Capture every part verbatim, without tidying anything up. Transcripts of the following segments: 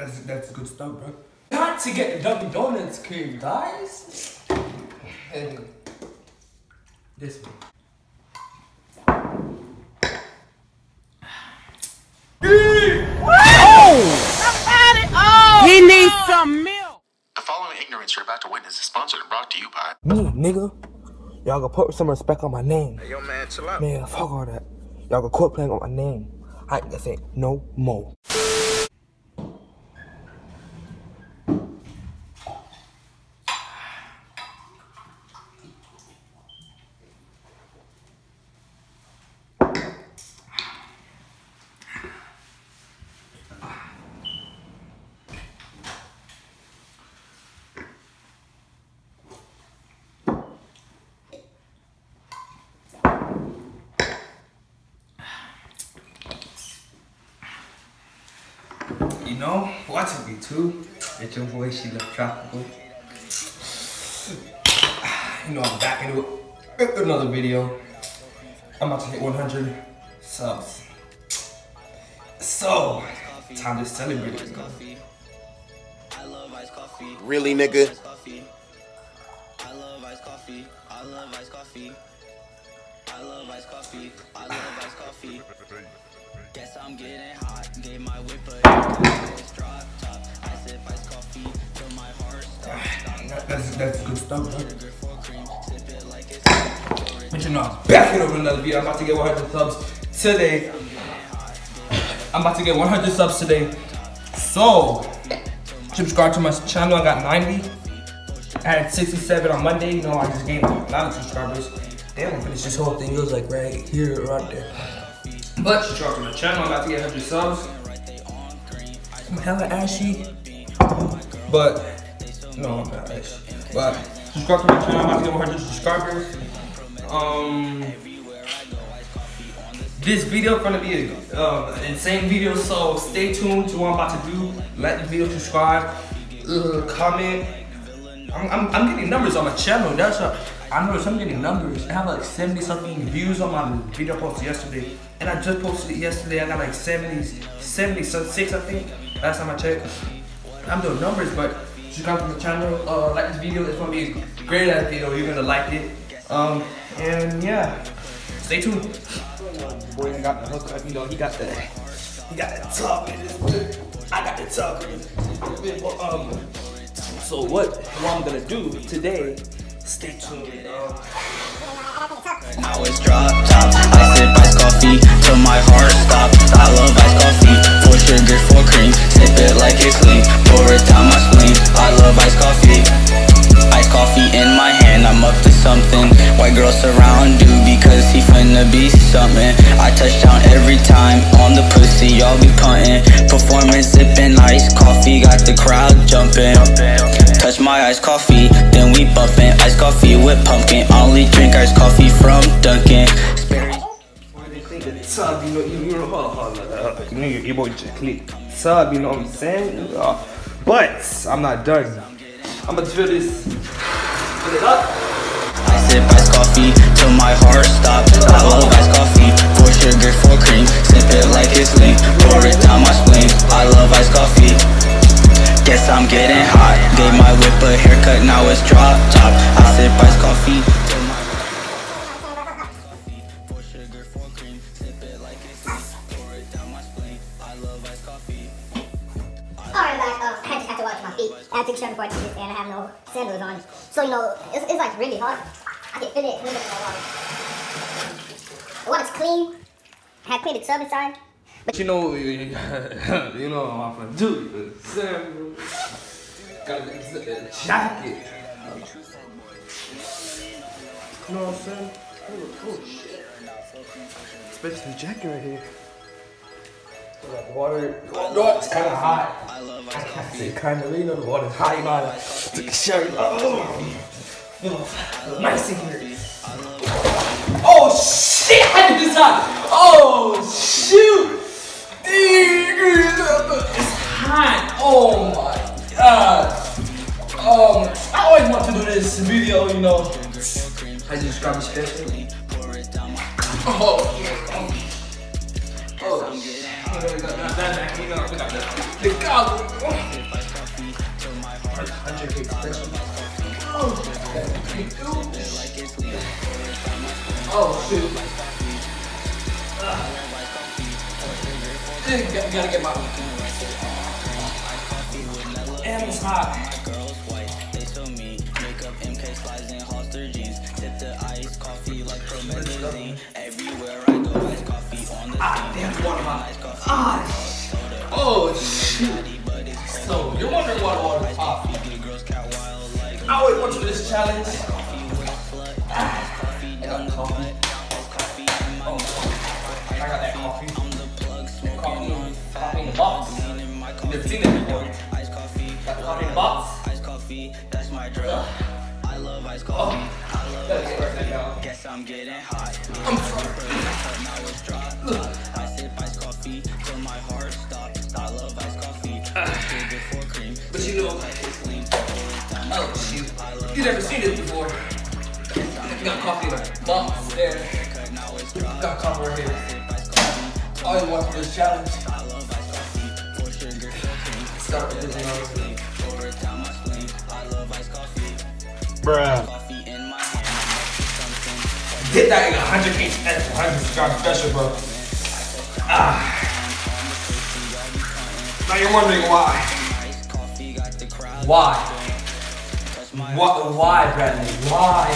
That's that's a good stuff, bro. Got to get the Dunkin' Donuts cream, guys. And this one. Oh! He needs some milk. The following ignorance you're about to witness is sponsored and brought to you by me, nigga. Y'all gonna put some respect on my name. Hey, yo, man, chill out. Man, fuck all that. Y'all gonna quit playing on my name. I ain't gonna say no more. You know, watching me too. It's your boy, SheLoveTrapical. You know, I'm back into it. Another video. I'm about to hit one hundred subs. So, time to celebrate. I love iced coffee. Really, nigga? I love iced coffee. I love iced coffee. I love iced coffee. I love iced coffee. Guess I'm getting hot, gave my whip a drop top. I sip iced coffee till my heart stops. That's that's good stuff, huh? But you know, I'm back here over another video. I'm about to get one hundred subs today. I'm about to get one hundred subs today. So subscribe to my channel. I got ninety. I had sixty-seven on Monday. You know, I just gained a lot of subscribers. Damn, I finished this whole thing. It was like right here, right there. But subscribe to my channel, I'm about to get one hundred subs. I'm hella ashy. But, no, I'm not ashy. But, subscribe to my channel, I'm about to get one hundred subscribers. Um, this video is going to be an uh, insane video, so stay tuned to what I'm about to do. Like the video, subscribe, uh, comment. I'm, I'm, I'm getting numbers on my channel, that's what. I know I'm getting numbers. I have like seventy something views on my video post yesterday, and I just posted it yesterday. I got like seventy, seventy-six, I think. Last time I checked, I'm doing numbers. But subscribe to the channel, uh, like this video. It's gonna be a great ass video. You're gonna like it. Um, and yeah, stay tuned. Boy, I got the hookup. You know, he got the, he got the top. I got the top. Um, so what? What I'm gonna do today? Stay tuned. Now it's drop top. I sip iced coffee till my heart stops. I love iced coffee. Full sugar, full cream. Sip it like it's clean. Pour it down my spleen. I love iced coffee. Iced coffee in my hand. I'm up to something. White girls surround you because he finna be something. I touch down every time on the pussy. Y'all be punting. Performance sipping iced coffee. Got the crowd jumping. Touch my iced coffee, then we bumpin' iced coffee with pumpkin. Only drink iced coffee from Dunkin'. Sub, you know, you know, hold on, hold on. You know, your boy just click sub, you know what I'm saying? But I'm not done. I'm gonna fill this, fill it up. I sip iced coffee till my heart stops. I love iced coffee, full sugar, full cream. Sip it like it's lean, pour it down my spleen. I love iced coffee. Guess I'm getting hot. Gave my whip a haircut, now it's drop top. I sip iced coffee till my coffee. Full sugar, full cream. Sip it like it's sweet. Pour it down my spleen. I love iced coffee. Alright guys, uh, I just have to watch my feet. I took a shirt before I did this and I have no sandals on. So you know, it's, it's like really hard. I can feel it. The water's clean. I had cleaned the tub inside. But you know, you know what I'm gonna do. Got a jacket. You know what I'm saying? Oh shit! Especially the jacket right here. Like water. No, it's kind of hot. I can't say kind of. You know the water's hot. You know the shirt. Oh, nice in here. Oh shit! I did this hot. Oh shoot! It's hot. Oh my god. Um, I always want to do this video, you know. I just grabbed this head. Oh, oh, oh. Oh shoot. Uh, gotta, gotta get my and it's hot. Ah, damn, water hot. Ah, oh shoot. So you're wondering what water is hot. I always want you to do this challenge. Ah. I got coffee. Oh, I got that coffee. Coffee in the box. You've seen it before. Got coffee in the box. Iced coffee, that's my drug. I love iced coffee. I love iced coffee. Guess I'm getting hot. I'm sorry. I sip iced coffee till my heart stops. I love iced coffee. But you know, oh shoot, you've never seen this before. You got coffee like box there. You got coffee right here. All you want for this challenge. Start with this. Bruh. Did that in one hundred K special, one hundred subscribe special, bro. Ah. Now you're wondering why. Why? What, why, Bradley? Why?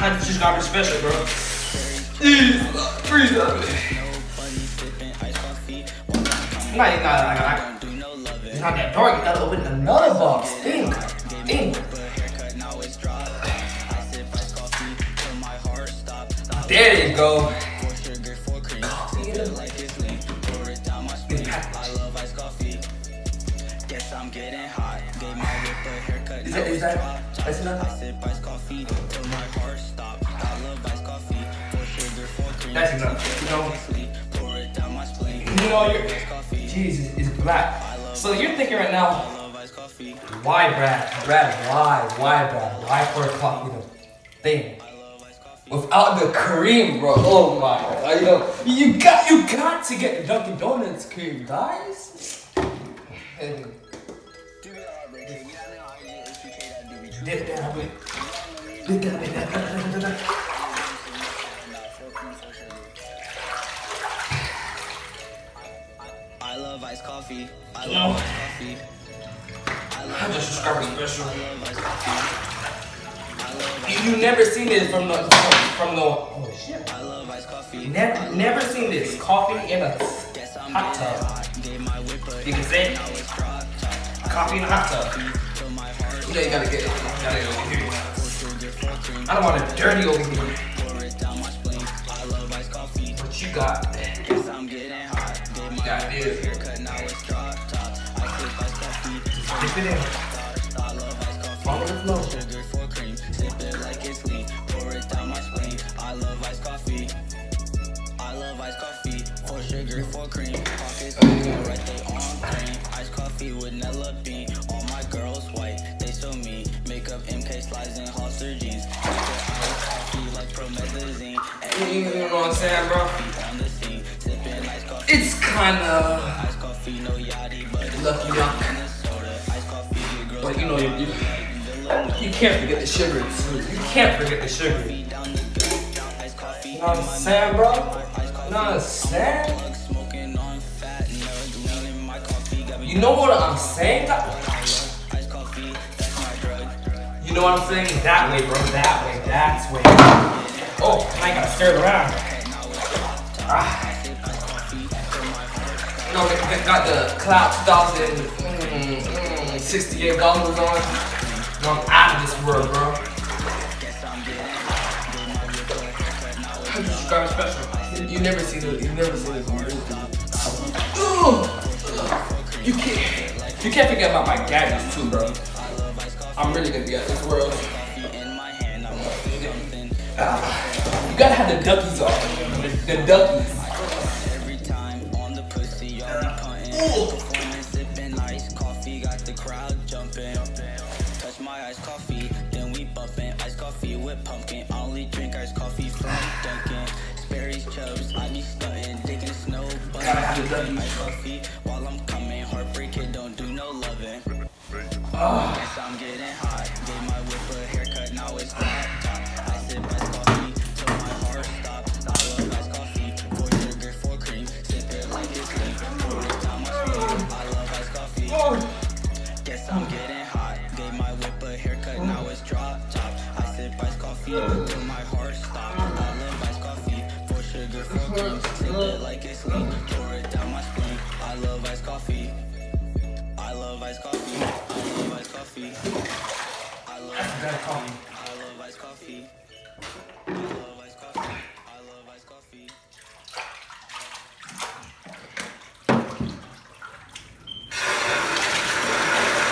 I just got my special, bro. Freeze up. Nah, nah, nah, nah. It's not that dark. You gotta open another box. Dang. Dang. There you go. Is that, is that, that's enough? That's enough, you know, you know your Jesus is black. So you're thinking right now, why Brad, Brad, why, why Brad, why for a coffee thing? Without the cream, bro, oh my God, you know, you got, you got to get Dunkin' Donuts cream, guys. Did that happen? Did that happen? Coffee. I love coffee. I love the subscriber special. You never seen this from the from the oh shit. I love iced coffee. Never never seen this coffee in a hot tub. You can say coffee in a hot tub. You know you gotta get it. You gotta get over here. I don't want it dirty over here. What you got? You got this. Dip it in. Follow the flow. Sugar for cream. Sip it like it's lean. Pour it down my spleen. I love iced coffee. I love iced coffee. For sugar for cream. Pockets right there on cream. Iced coffee with Nella bean. All my girls white. They so mean. Makeup M K slides and Hollister jeans. Coffee like promethazine. You know what I'm saying, bro? It's kinda lucky luck. But you know, you, you, you can't forget the sugar. You can't forget the sugar. You know what I'm saying, bro? You know what I'm saying? You know what I'm saying? You know what I'm saying? That way, bro. That way. That's way. Oh, I gotta stir it around. Ah. You know, they, they got the Cloud two thousand. Mm, mm. sixty-eight dollars on. You know, I'm out of this world, bro. Subscriber special. You never see this. You never see this. You can't. You can't forget about my gadgets too, bro. I'm really gonna be out of this world. You gotta have the duckies on. The, the duckies. Ooh. Pumpkin, I only drink iced coffee from Dunkin'. Sperry's Chubs, I be stuntin', diggin' snow gotta have it done.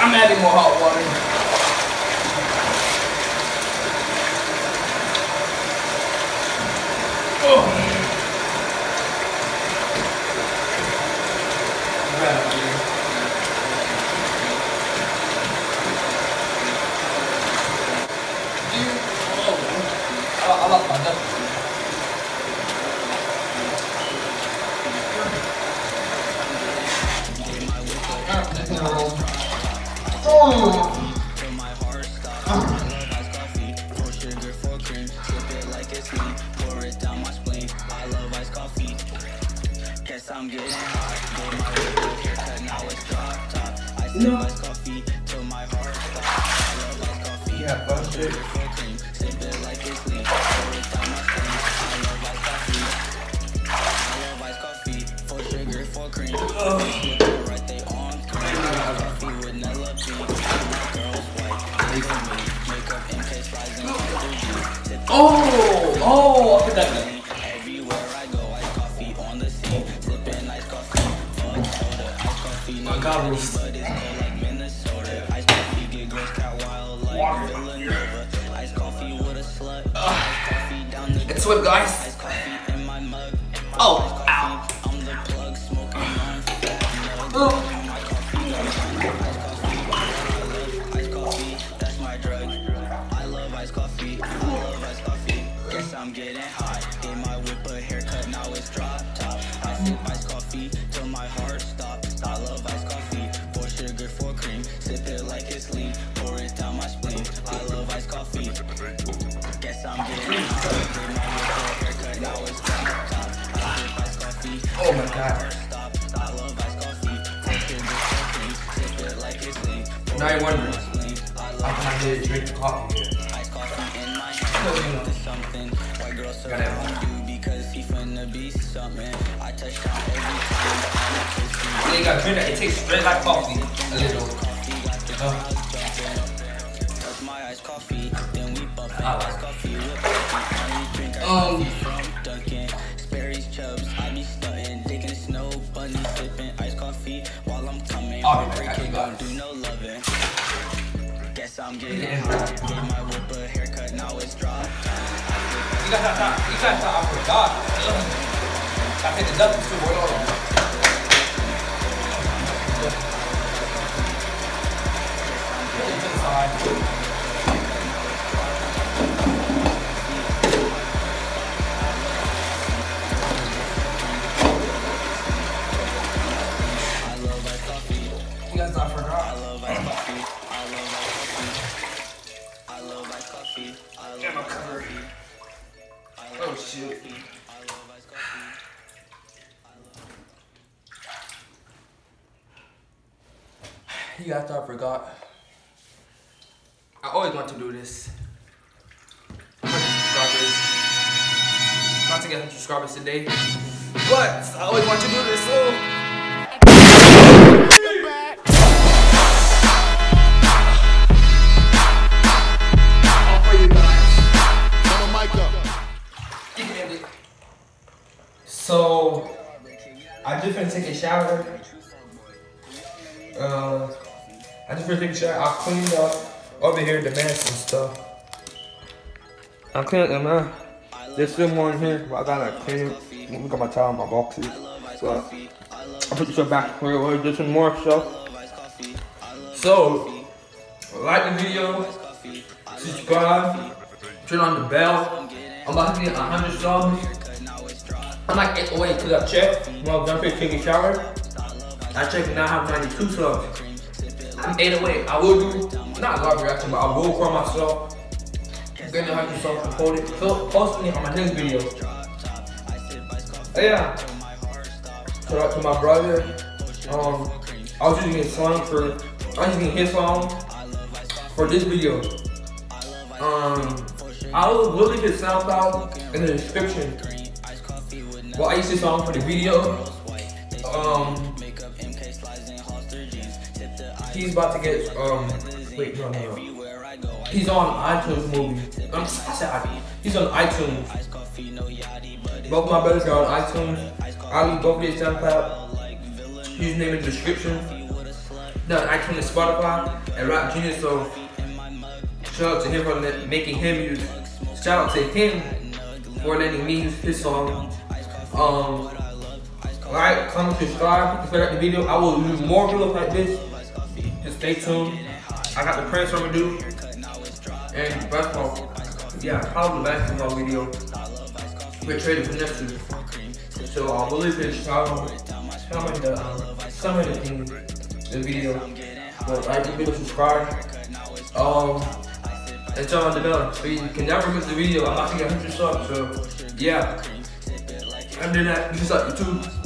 I'm adding more hot water. Oh. Do you? Oh, I love my duck. Oh, oh, I forgot that. Everywhere I go, I coffee on the sea, sipping ice coffee. Ice coffee, no coffee, but it's cold like Minnesota. Ice coffee, get gross, cat wild like Villanova. Ice coffee with a slut. Ice coffee down the. It's what, guys? Ice coffee in my mug. Oh, ow. I'm the plug smoking on fat. Oh. I'm getting hot, gave my whip a haircut, now it's drop top. I sip ice coffee till my heart stops. I love ice coffee, for sugar, for cream. Sip it like it's lean, pour it down my spleen. I love ice coffee. Guess I'm getting hot, gave my whip a haircut, now it's drop top. I sip ice coffee, oh my god. I love ice coffee, for sugar, for cream. Sip it like it's lean. Now you're wondering, how can I get a drink of coffee here? Ice coffee in my hand, this something. So I do because he finna be something. I touch down every time. They got drink that. It tastes straight like coffee. A little. Touch my ice coffee, then we bump ice coffee with coffee. Drink coffee from Dunkin', Sperry's Chubs. I be stuntin', digging snow bunny, sipping ice coffee while I'm coming. I'm breaking, don't do no loving. Guess I'm getting hot. Gave my whip a haircut, now it's dropped. You guys have time, you guys have time, I forgot. I think the duck is too well on. I love ice coffee. You guys not forgot. I love ice coffee. I love ice coffee. I love ice coffee. I love ice coffee. Oh shoot. You guys thought I forgot. I always want to do this. one hundred subscribers. Not to get one hundred subscribers today. But I always want to do this, so. So, I just finna take a shower. Uh, I just finna take a shower. I cleaned up over here the mess and stuff. I cleaned them up. There's still more in here, but I gotta clean it. Look at my towel, my boxes. So, I put this stuff back where it was. There's some more stuff. So, like the video, subscribe, turn on the bell. I'm about to get one hundred subs. I might get away because I checked while I was done taking a shower. I checked and I have ninety-two slugs. I'm eight away. I will do, not a lot of reaction, but I will call myself. I'm gonna have to self record it. So, post me on my next video. Yeah. Shout out to my brother. Um, I was using his song for, I was using his song for this video. Um, I will link his SoundCloud in the description. Well, I used his song for the video. Um, he's about to get, um, wait, no, no, no. He's on iTunes movie. Um, I said iTunes. He's on iTunes. Both my brothers are on iTunes. I'll leave both of their SoundCloud. Username in the description. No, iTunes and Spotify and Rap Genius. So shout out to him for making him use. Shout out to him for letting me use his song. Um, like, comment, subscribe. If you like the video, I will do more videos like this. Just stay tuned. I got the prints I'm gonna do. And basketball, yeah, probably basketball video with Trey Vanessa. So I will leave it some of the um, some of the things the video. But like the video, subscribe, um, and turn on the bell so you can never miss the video. I'm about to get one hundred subs, so yeah. After that, you can start YouTube.